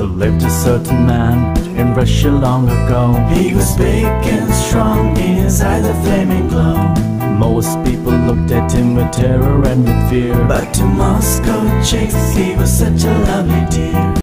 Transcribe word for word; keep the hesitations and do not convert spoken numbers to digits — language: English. There lived a certain man in Russia long ago. He was big and strong, in his eyes a flaming glow. Most people looked at him with terror and with fear, but to Moscow chicks he was such a lovely dear.